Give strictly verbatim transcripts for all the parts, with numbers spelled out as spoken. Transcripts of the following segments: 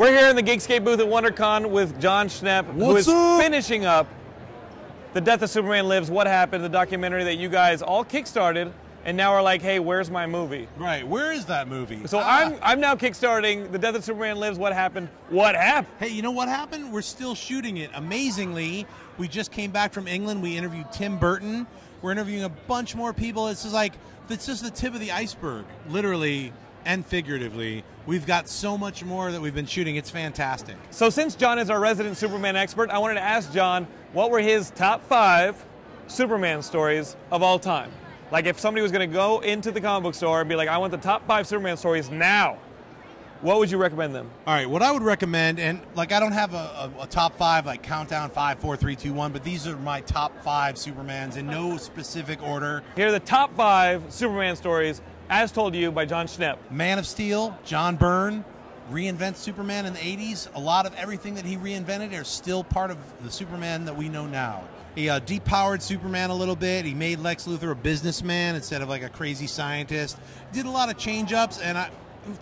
We're here in the Geekscape booth at WonderCon with Jon Schnepp, who is up? finishing up The Death of Superman Lives, What Happened, the documentary that you guys all kickstarted, and now are like, hey, where's my movie? Right, where is that movie? So ah. I'm I'm now kickstarting The Death of Superman Lives, What Happened, What Happened? Hey, you know what happened? We're still shooting it. Amazingly, we just came back from England. We interviewed Tim Burton. We're interviewing a bunch more people. This is like, it's just the tip of the iceberg, literally and figuratively. We've got so much more that we've been shooting. It's fantastic. So since Jon is our resident Superman expert, I wanted to ask Jon, what were his top five Superman stories of all time? Like, if somebody was going to go into the comic book store and be like, I want the top five Superman stories now, what would you recommend them? All right, what I would recommend, and like I don't have a, a, a top five, like countdown five, four, three, two, one, but these are my top five Supermans in no specific order. Here are the top five Superman stories as told to you by Jon Schnepp. Man of Steel, Jon Byrne reinvents Superman in the eighties. A lot of everything that he reinvented are still part of the Superman that we know now. He uh, depowered Superman a little bit. He made Lex Luthor a businessman instead of like a crazy scientist. Did a lot of change-ups, and I,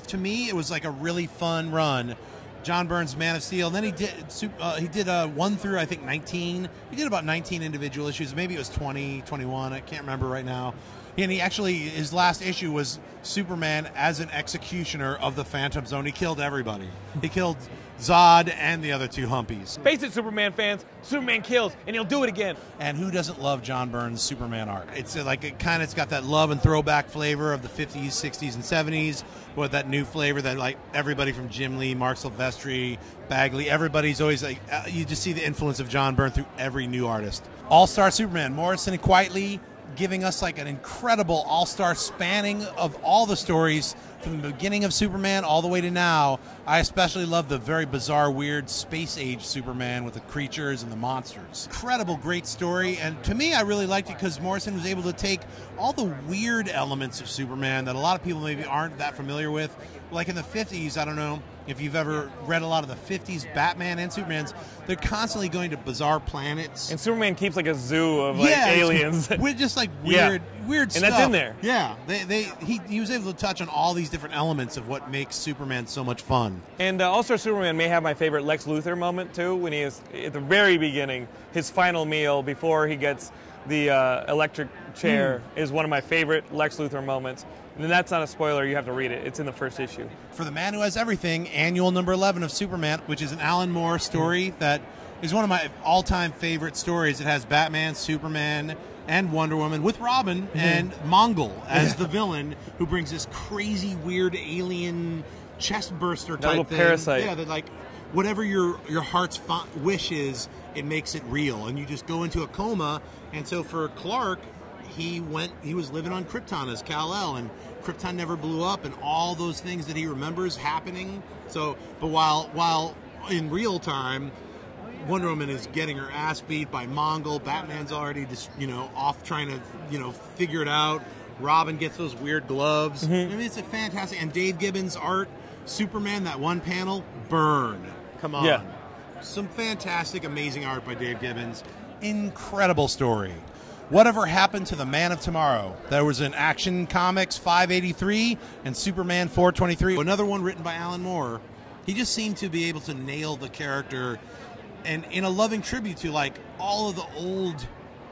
to me, it was like a really fun run. Jon Byrne's Man of Steel. And then he did uh, he did uh, one through, I think, nineteen. He did about nineteen individual issues. Maybe it was twenty, twenty-one. I can't remember right now. And he actually, his last issue was Superman as an executioner of the Phantom Zone. He killed everybody. He killed Zod and the other two humpies. Face it, Superman fans, Superman kills, and he'll do it again. And who doesn't love Jon Byrne's Superman art? It's like, it kind of, it's got that love and throwback flavor of the fifties, sixties, and seventies, with that new flavor that, like, everybody from Jim Lee, Mark Silvestri, Bagley, everybody's always like, you just see the influence of Jon Byrne through every new artist. All-Star Superman, Morrison and Quietly, giving us like an incredible all-star spanning of all the stories from the beginning of Superman all the way to now. I especially love the very bizarre, weird space-age Superman with the creatures and the monsters. Incredible, great story, and to me I really liked it because Morrison was able to take all the weird elements of Superman that a lot of people maybe aren't that familiar with. Like in the fifties, I don't know if you've ever read a lot of the fifties Batman and Supermans, they're constantly going to bizarre planets. And Superman keeps like a zoo of like, yeah, aliens. With just like weird, yeah. weird and stuff. And that's in there. Yeah, they, they, he, he was able to touch on all these different elements of what makes Superman so much fun. And uh, All-Star Superman may have my favorite Lex Luthor moment too, when he is, at the very beginning, his final meal before he gets the uh, electric chair mm. is one of my favorite Lex Luthor moments. And that's not a spoiler, you have to read it. It's in the first issue. For the Man Who Has Everything, annual number eleven of Superman, which is an Alan Moore story that is one of my all-time favorite stories. It has Batman, Superman, and Wonder Woman with Robin mm-hmm. and Mongul as yeah. the villain, who brings this crazy, weird alien chest burster type little thing. Parasite. Yeah, they're like, whatever your your heart's wish is, it makes it real, and you just go into a coma. And so for Clark, he went. He was living on Krypton as Kal-El, and Krypton never blew up, and all those things that he remembers happening. So, but while while in real time, Wonder Woman is getting her ass beat by Mongul. Batman's already just you know off trying to you know figure it out. Robin gets those weird gloves. Mm-hmm. I mean, it's a fantastic. And Dave Gibbons' art, Superman, that one panel, burn. Come on. Yeah. Some fantastic, amazing art by Dave Gibbons. Incredible story. Whatever Happened to the Man of Tomorrow? There was an Action Comics five eighty-three and Superman four twenty-three. Another one written by Alan Moore. He just seemed to be able to nail the character, and in a loving tribute to like all of the old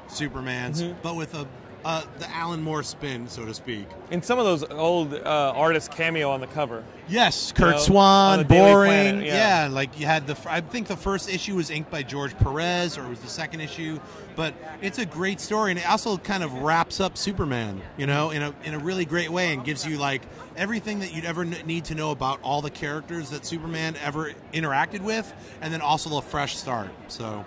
Supermans, mm-hmm. but with a uh, the Alan Moore spin, so to speak. And some of those old uh, artists cameo on the cover. Yes, Kurt you know, Swan, Boring. Planet, yeah. yeah, like you had the. I think the first issue was inked by George Perez, or it was the second issue. But it's a great story, and it also kind of wraps up Superman, you know, in a in a really great way, and gives you like everything that you'd ever need to know about all the characters that Superman ever interacted with, and then also a fresh start. So,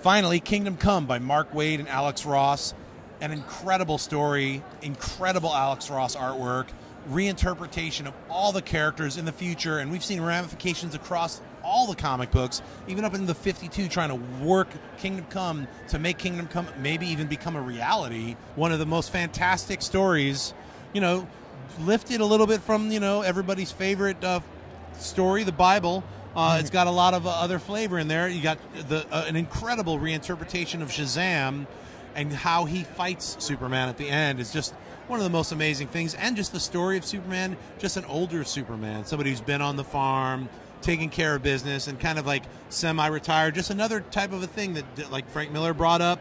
finally, Kingdom Come by Mark Waid and Alex Ross. An incredible story, incredible Alex Ross artwork, reinterpretation of all the characters in the future, and we've seen ramifications across all the comic books, even up in the fifty-two, trying to work Kingdom Come to make Kingdom Come maybe even become a reality. One of the most fantastic stories, you know, lifted a little bit from, you know, everybody's favorite uh, story, the Bible. Uh, it's got a lot of uh, other flavor in there. You got the, uh, an incredible reinterpretation of Shazam, and how he fights Superman at the end is just one of the most amazing things. And just the story of Superman, just an older Superman, somebody who's been on the farm, taking care of business and kind of like semi-retired. Just another type of a thing that, like Frank Miller brought up,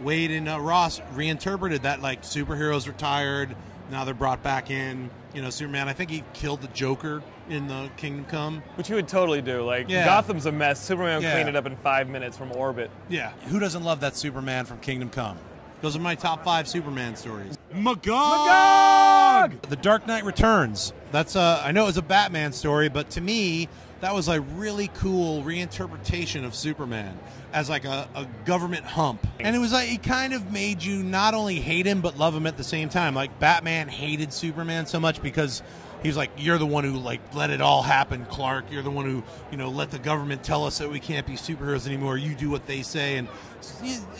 Wade and uh, Ross reinterpreted that, like superheroes retired, now they're brought back in. You know, Superman, I think he killed the Joker in the Kingdom Come. Which he would totally do. Like, yeah. Gotham's a mess. Superman yeah. cleaned it up in five minutes from orbit. Yeah. Who doesn't love that Superman from Kingdom Come? Those are my top five Superman stories. Magog! Magog! The Dark Knight Returns. That's uh, I know it was a Batman story, but to me, that was a really cool reinterpretation of Superman as like a, a government hump. And it was like, it kind of made you not only hate him, but love him at the same time. Like, Batman hated Superman so much because he was like, you're the one who like let it all happen, Clark. You're the one who, you know, let the government tell us that we can't be superheroes anymore. You do what they say. And,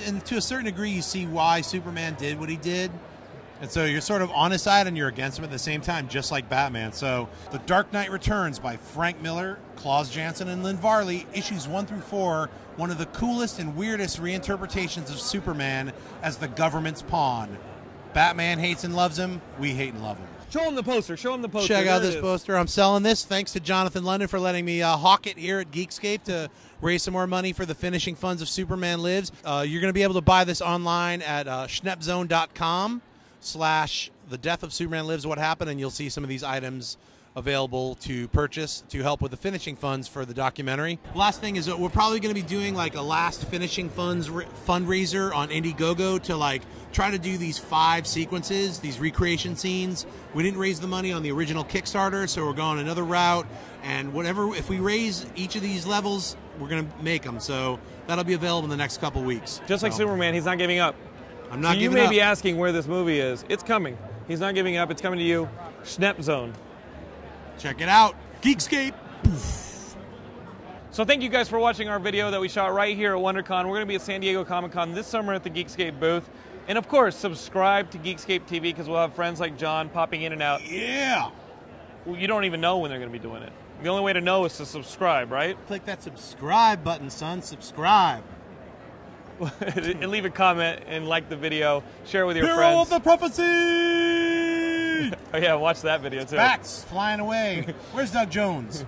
and to a certain degree, you see why Superman did what he did. And so you're sort of on his side and you're against him at the same time, just like Batman. So The Dark Knight Returns by Frank Miller, Klaus Janson, and Lynn Varley, issues one through four, one of the coolest and weirdest reinterpretations of Superman as the government's pawn. Batman hates and loves him. We hate and love him. Show him the poster. Show him the poster. Check there out this poster. I'm selling this. Thanks to Jonathan London for letting me uh, hawk it here at Geekscape to raise some more money for the finishing funds of Superman Lives. Uh, you're going to be able to buy this online at uh, schnepp zone dot com. slash The Death of Superman Lives, What Happened, and you'll see some of these items available to purchase to help with the finishing funds for the documentary. Last thing is that we're probably going to be doing like a last finishing funds fundraiser on Indiegogo to like try to do these five sequences, these recreation scenes. We didn't raise the money on the original Kickstarter, so we're going another route, and whatever, if we raise each of these levels, we're going to make them, so that'll be available in the next couple weeks. Just like so. Superman, he's not giving up. I'm not so you may up. be asking where this movie is. It's coming. He's not giving up. It's coming to you. Schnepp Zone. Check it out. Geekscape. Poof. So thank you guys for watching our video that we shot right here at WonderCon. We're going to be at San Diego Comic-Con this summer at the Geekscape booth. And, of course, subscribe to Geekscape T V because we'll have friends like John popping in and out. Yeah. Well, you don't even know when they're going to be doing it. The only way to know is to subscribe, right? Click that subscribe button, son. Subscribe. And leave a comment and like the video. Share with your Hero friends. Hero of the Prophecy! Oh yeah, watch that video too. Bats flying away. Where's Doug Jones?